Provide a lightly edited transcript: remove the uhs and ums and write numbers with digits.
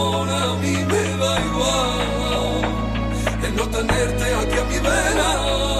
A mí me da igual el no tenerte aquí a mi vera.